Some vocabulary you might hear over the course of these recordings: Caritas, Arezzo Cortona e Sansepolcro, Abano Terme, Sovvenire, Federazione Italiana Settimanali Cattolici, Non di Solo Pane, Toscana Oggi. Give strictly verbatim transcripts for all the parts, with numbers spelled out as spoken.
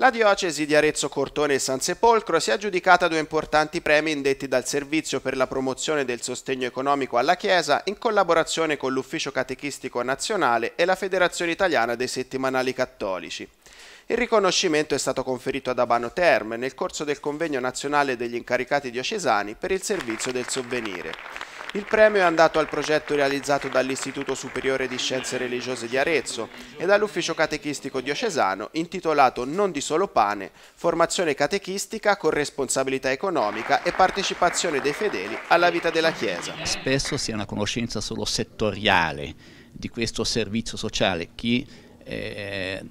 La diocesi di Arezzo Cortona e Sansepolcro si è aggiudicata due importanti premi indetti dal Servizio per la promozione del sostegno economico alla Chiesa in collaborazione con l'Ufficio Catechistico Nazionale e la Federazione Italiana dei Settimanali Cattolici. Il riconoscimento è stato conferito ad Abano Terme nel corso del Convegno Nazionale degli Incaricati Diocesani per il servizio del Sovvenire. Il premio è andato al progetto realizzato dall'Istituto Superiore di Scienze Religiose di Arezzo e dall'Ufficio Catechistico Diocesano intitolato Non di Solo Pane, formazione catechistica, corresponsabilità economica e partecipazione dei fedeli alla vita della Chiesa. Spesso si ha una conoscenza solo settoriale di questo servizio sociale. Chi eh,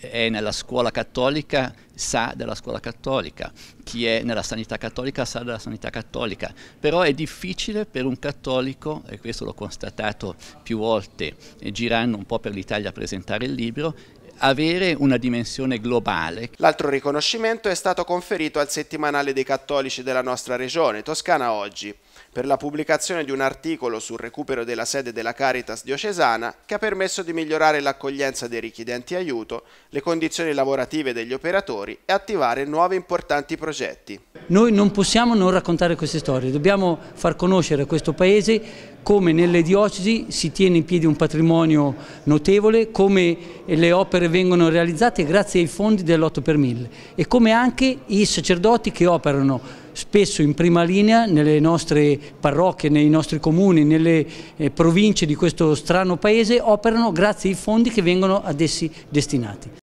è nella scuola cattolica sa della scuola cattolica, chi è nella sanità cattolica sa della sanità cattolica, però è difficile per un cattolico, e questo l'ho constatato più volte girando un po' per l'Italia a presentare il libro, avere una dimensione globale. L'altro riconoscimento è stato conferito al settimanale dei cattolici della nostra regione, Toscana Oggi, per la pubblicazione di un articolo sul recupero della sede della Caritas diocesana che ha permesso di migliorare l'accoglienza dei richiedenti aiuto, le condizioni lavorative degli operatori e attivare nuovi importanti progetti. Noi non possiamo non raccontare queste storie, dobbiamo far conoscere a questo Paese come nelle diocesi si tiene in piedi un patrimonio notevole, come le opere vengono realizzate grazie ai fondi dell'otto per mille e come anche i sacerdoti che operano spesso in prima linea nelle nostre parrocchie, nei nostri comuni, nelle eh, province di questo strano paese operano grazie ai fondi che vengono ad essi destinati.